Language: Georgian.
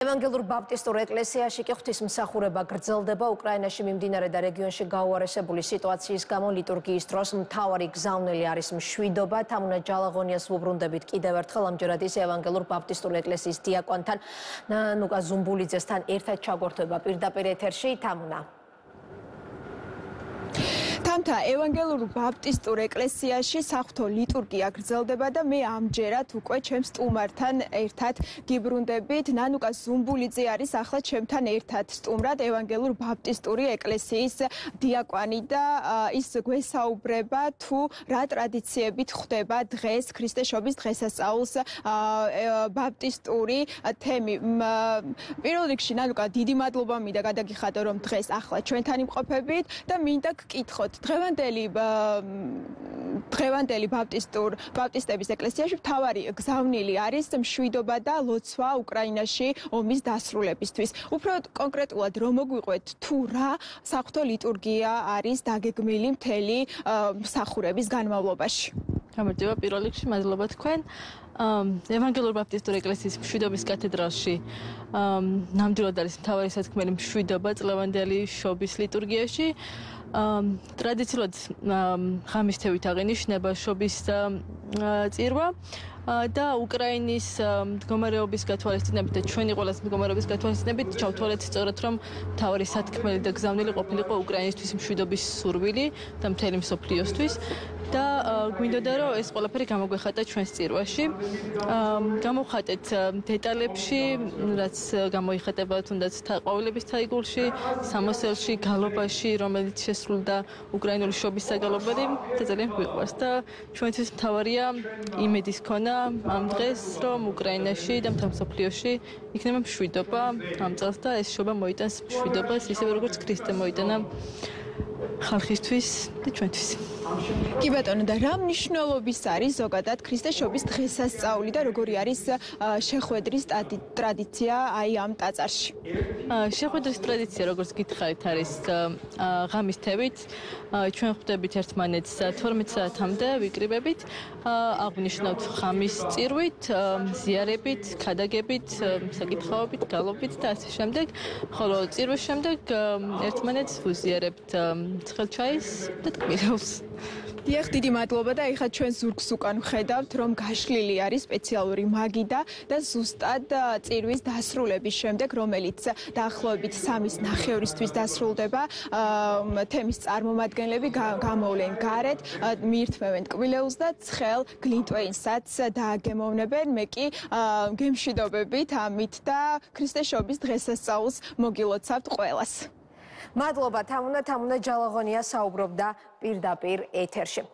Evangelur Baptistor Ecclesiashi ღვთის მსახურება გრძელდება უკრაინაში მიმდინარე და რეგიონში გაუარესებული სიტუაციის გამო ლიტურგიის დროს მთავარი გზავნილი არის მშვიდობა. Tamuna Jalagonias უბრუნდებით კიდევ ერთხელ ამჯერად ის Evangelur Baptistor Ecclesias დიაკონთან Nanuka Zumbulidze-სთან ერთად ჩაგორთვება პირდაპირ ეთერში Tamuna. Tamta Evangelur Baptistor Ecclesiashi საღვთო ლიტურგია გრძელდება და მე ამჯერად უკვე ჩემს სტუმართან ერთად გიბრუნდებით. Nanuka Zumbulidze არის ახლა ჩემთან ერთად სტუმრად Evangelur Baptistor Ecclesias დიაკვანი და ის გვესაუბრება თუ რა ტრადიციებით ხდება დღეს ქრისტეშობის დღესასწაულს ბაპტისტური თემი. Პირველ რიგში Nanuka დიდი მადლობა მინდა გადაგიხადო რომ დღეს ახლა ჩვენთან იმყოფებით და მინდა გკითხოთ დღევანდელი ბაპტისტების ეკლესიაში მთავარი გზავნილი არის მშვიდობა და ლოცვა უკრაინაში ომის დასრულებისთვის. Უფრო კონკრეტულად რომ მოგვიყვეთ თუ რა საღვთო ლიტურგია არის დაგეგმილი მთელი მსახურების განმავლობაში. გამარჯობა პირველ რიგში მადლობა თქვენ. Evangelur Baptistor Ecclesias მშვიდობის კათედრალში ნამდვილად არის მთავარი სათქმელი მშვიდობა წლევანდელი შობის ლიტურგიაში. Traditionally, ღამისთევით აღინიშნება შობის წირვა და უკრაინის მდგომარეობის გათვალისწინებით და ჩვენი ყველას მდგომარეობის გათვალისწინებით ჩავთვალეთ სწორედ რომ მთავარი სათქმელი და გზავნილი ყოფილიყო უკრაინისთვის მშვიდობის სურვილი და მთელი მსოფლიოსთვის და გვინდოდა რომ ეს ყველაფერი გამოგვეხატა ჩვენს წირვაში. Გამოვხატეთ დეტალებში, რაც გამოიხატება თუნდაც ყოველების თაიგულში, სამოსელში, გალობაში, რომელიც შესრულდა უკრაინული შობის საგალობელი და ძალიან გვიყვარს და ჩვენთვის მთავარია იმედის ქონა ამ დღეს რომ უკრაინაში და მთელ მსოფლიოში იქნება მშვიდობა ამ წელს და ეს შობა მოიტანს მშვიდობას ისევე როგორც ქრისტე მოიტანა ხალხისთვის და ჩვენთვის. კი ბატონო და რა მნიშვნელობის არის ზოგადად ქრისტეშობის დღესასწაული და როგორი არის შეხვედრის ტრადიცია აი ამ ტაძარში? Შეხვედრის ტრადიცია როგორც გითხარით არის ღამისთევით ჩვენ ხვდებით ერთმანეთს 12 საათამდე ვიკრიბებით აღნიშნავთ ღამის წირვით, ზიარებით, ქადაგებით, საკითხაობით, გალობით და ასე შემდეგ. Ხოლო წირვის შემდეგ ერთმანეთს ვუზიარებთ ცხელ ჩაის და ტკბილეულს. Diag დიდი მადლობა და ეხლა ჩვენ ზურგს უკან ვხედავთ რომ გაშლილი არის სპეციალური მაგიდა და ზუსტად წირვის დასრულების შემდეგ რომელიც დაახლოებით 3:30-ისთვის დასრულდება თემის წარმომადგენლები გამოვლენ გარეთ მიირთმევენ ტკბილეულს და ცხელ გლინტვეინსაც დააგემოვნებენ. მე კი გემშვიდობებით ამით და ქრისტეშობის დღესასწაულს მოგილოცავთ ყველას. Madloba Tamuna Jalagonia საუბრობდა პირდაპირ ეთერში.